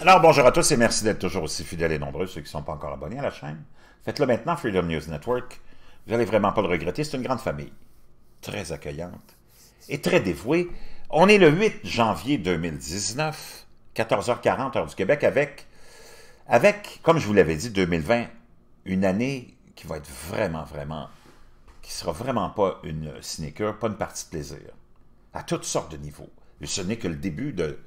Alors, bonjour à tous et merci d'être toujours aussi fidèles et nombreux, ceux qui ne sont pas encore abonnés à la chaîne. Faites-le maintenant, Freedom News Network. Vous n'allez vraiment pas le regretter, c'est une grande famille, très accueillante et très dévouée. On est le 8 janvier 2019, 14h40, heure du Québec, avec comme je vous l'avais dit, 2020, une année qui va être qui sera vraiment pas une sinecure, pas une partie de plaisir, à toutes sortes de niveaux. Et ce n'est que le début de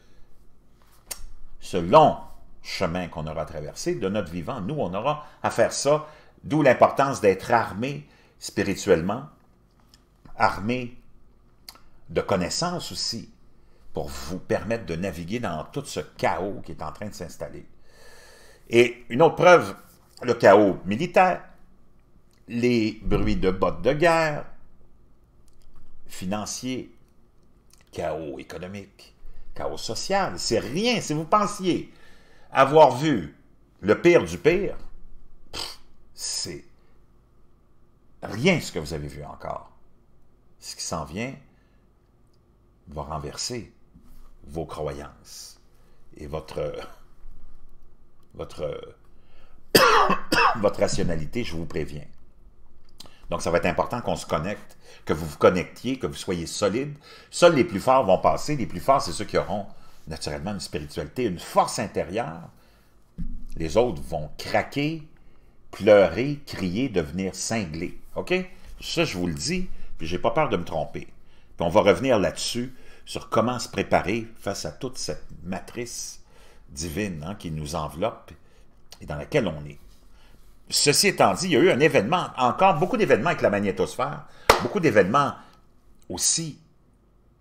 ce long chemin qu'on aura traversé de notre vivant. Nous, on aura à faire ça, d'où l'importance d'être armé spirituellement, armé de connaissances aussi, pour vous permettre de naviguer dans tout ce chaos qui est en train de s'installer. Et une autre preuve, le chaos militaire, les bruits de bottes de guerre, financiers, chaos économique, chaos social. C'est rien. Si vous pensiez avoir vu le pire du pire, c'est rien ce que vous avez vu encore. Ce qui s'en vient va renverser vos croyances et votre rationalité, je vous préviens. Donc, ça va être important qu'on se connecte, que vous vous connectiez, que vous soyez solide. Seuls les plus forts vont passer. Les plus forts, c'est ceux qui auront naturellement une spiritualité, une force intérieure. Les autres vont craquer, pleurer, crier, devenir cinglés. OK? Ça, je vous le dis, puis j'ai pas peur de me tromper. Puis on va revenir là-dessus, sur comment se préparer face à toute cette matrice divine qui nous enveloppe et dans laquelle on est. Ceci étant dit, il y a eu un événement, encore beaucoup d'événements avec la magnétosphère, beaucoup d'événements aussi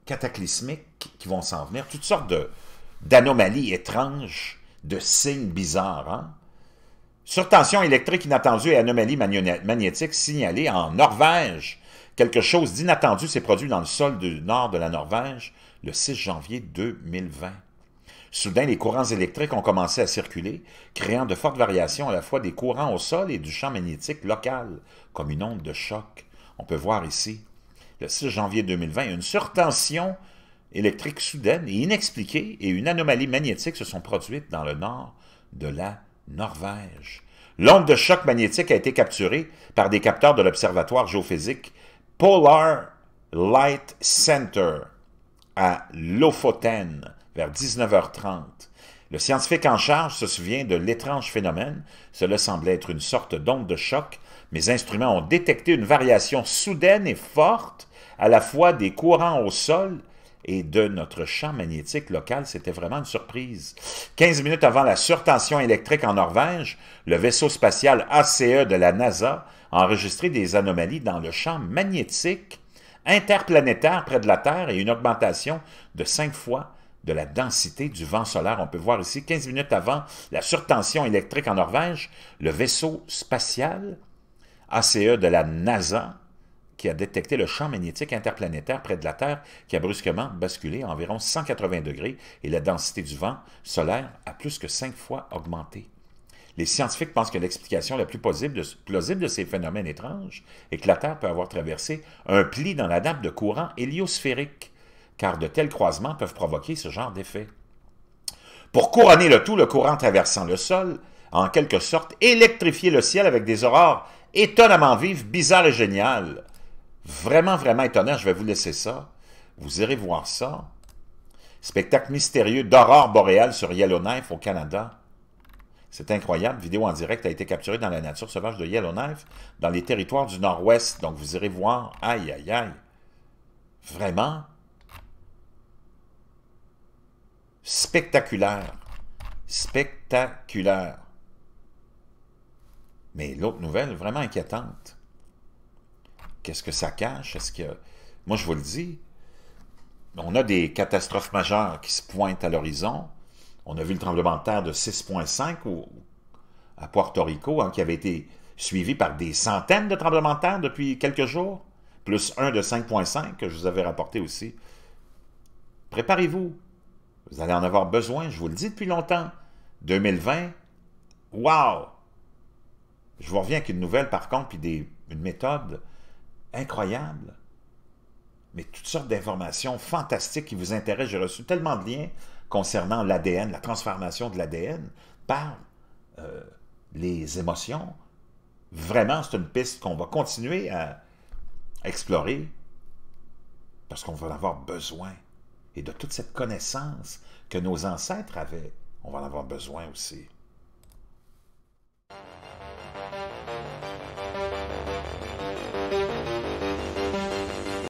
cataclysmiques qui vont s'en venir, toutes sortes d'anomalies étranges, de signes bizarres. Surtension électrique inattendue et anomalie magnétique signalée en Norvège. Quelque chose d'inattendu s'est produit dans le sol du nord de la Norvège le 6 janvier 2020. Soudain, les courants électriques ont commencé à circuler, créant de fortes variations à la fois des courants au sol et du champ magnétique local, comme une onde de choc. On peut voir ici, le 6 janvier 2020, une surtension électrique soudaine et inexpliquée et une anomalie magnétique se sont produites dans le nord de la Norvège. L'onde de choc magnétique a été capturée par des capteurs de l'observatoire géophysique Polar Light Center à Lofoten, vers 19h30. Le scientifique en charge se souvient de l'étrange phénomène. Cela semblait être une sorte d'onde de choc. Mes instruments ont détecté une variation soudaine et forte à la fois des courants au sol et de notre champ magnétique local. C'était vraiment une surprise. 15 minutes avant la surtension électrique en Norvège, le vaisseau spatial ACE de la NASA a enregistré des anomalies dans le champ magnétique interplanétaire près de la Terre et une augmentation de 5 fois de la densité du vent solaire. On peut voir ici, 15 minutes avant la surtension électrique en Norvège, le vaisseau spatial ACE de la NASA, qui a détecté le champ magnétique interplanétaire près de la Terre, qui a brusquement basculé à environ 180 degrés et la densité du vent solaire a plus que 5 fois augmenté. Les scientifiques pensent que l'explication la plus plausible de ces phénomènes étranges est que la Terre peut avoir traversé un pli dans la nappe de courant héliosphérique, car de tels croisements peuvent provoquer ce genre d'effet. Pour couronner le tout, le courant traversant le sol a en quelque sorte électrifié le ciel avec des aurores étonnamment vives, bizarres et géniales. Vraiment, vraiment étonnant, je vais vous laisser ça. Vous irez voir ça. Spectacle mystérieux d'aurore boréale sur Yellowknife au Canada. C'est incroyable, vidéo en direct a été capturée dans la nature sauvage de Yellowknife, dans les territoires du nord-ouest. Donc vous irez voir, aïe, aïe, aïe, vraiment spectaculaire, spectaculaire. Mais l'autre nouvelle, vraiment inquiétante. Qu'est-ce que ça cache? Est-ce que... Moi, je vous le dis, on a des catastrophes majeures qui se pointent à l'horizon. On a vu le tremblement de terre de 6,5 à Puerto Rico, qui avait été suivi par des centaines de tremblements de terre depuis quelques jours, plus un de 5,5 que je vous avais rapporté aussi. Préparez-vous. Vous allez en avoir besoin, je vous le dis depuis longtemps. 2020, wow! Je vous reviens avec une nouvelle, par contre, puis une méthode incroyable. mais toutes sortes d'informations fantastiques qui vous intéressent. J'ai reçu tellement de liens concernant l'ADN, la transformation de l'ADN par les émotions. Vraiment, c'est une piste qu'on va continuer à explorer parce qu'on va en avoir besoin. Et de toute cette connaissance que nos ancêtres avaient, on va en avoir besoin aussi.